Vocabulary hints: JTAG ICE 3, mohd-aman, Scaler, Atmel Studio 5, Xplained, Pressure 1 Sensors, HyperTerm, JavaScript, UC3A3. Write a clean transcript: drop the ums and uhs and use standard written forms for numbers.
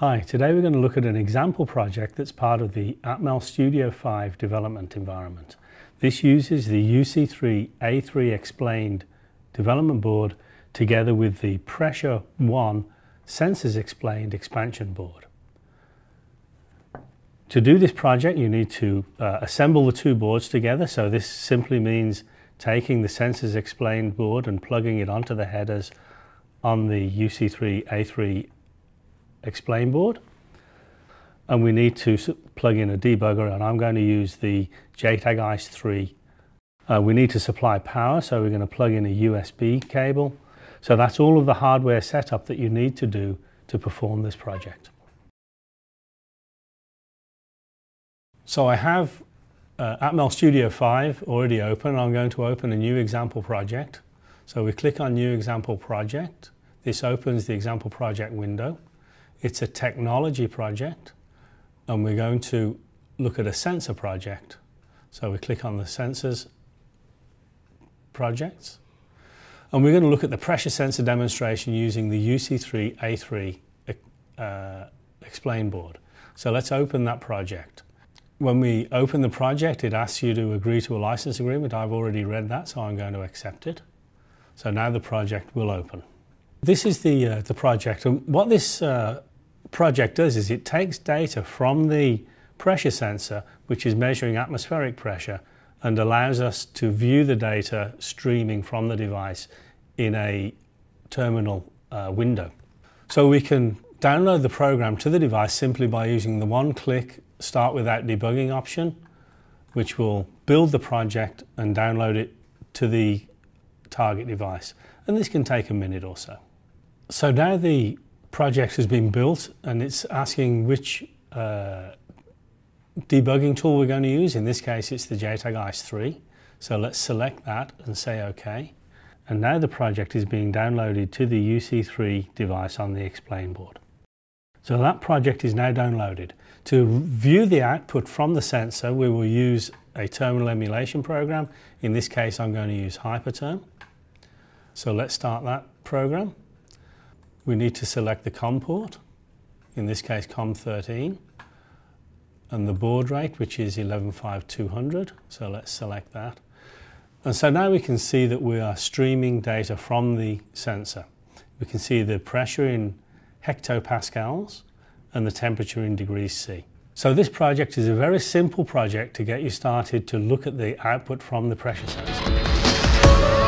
Hi, today we're going to look at an example project that's part of the Atmel Studio 5 development environment. This uses the UC3A3 Xplained development board together with the Pressure 1 Sensors Xplained expansion board. To do this project you need to assemble the two boards together, so this simply means taking the Sensors Xplained board and plugging it onto the headers on the UC3A3 Xplained board, and we need to plug in a debugger, and I'm going to use the JTAG ICE 3. We need to supply power, so we're going to plug in a USB cable. So that's all of the hardware setup that you need to do to perform this project. So I have Atmel Studio 5 already open. I'm going to open a new example project. So we click on New Example Project. This opens the example project window. It's a technology project, and we're going to look at a sensor project. So we click on the sensors projects, and we're going to look at the pressure sensor demonstration using the UC3A3 Xplained board. So let's open that project. When we open the project, it asks you to agree to a license agreement. I've already read that, so I'm going to accept it. So now the project will open. This is the project, and what this project does is it takes data from the pressure sensor, which is measuring atmospheric pressure, and allows us to view the data streaming from the device in a terminal window. So we can download the program to the device simply by using the one-click Start Without Debugging option, which will build the project and download it to the target device. And this can take a minute or so. So now the project has been built, and it's asking which debugging tool we're going to use. In this case, it's the JTAG ICE 3. So let's select that and say OK. And now the project is being downloaded to the UC3 device on the Xplained board. So that project is now downloaded. To view the output from the sensor, we will use a terminal emulation program. In this case, I'm going to use HyperTerm. So let's start that program. We need to select the COM port, in this case COM13, and the baud rate, which is 11,500. So let's select that. And so now we can see that we are streaming data from the sensor. We can see the pressure in hectopascals and the temperature in degrees C. So this project is a very simple project to get you started to look at the output from the pressure sensor.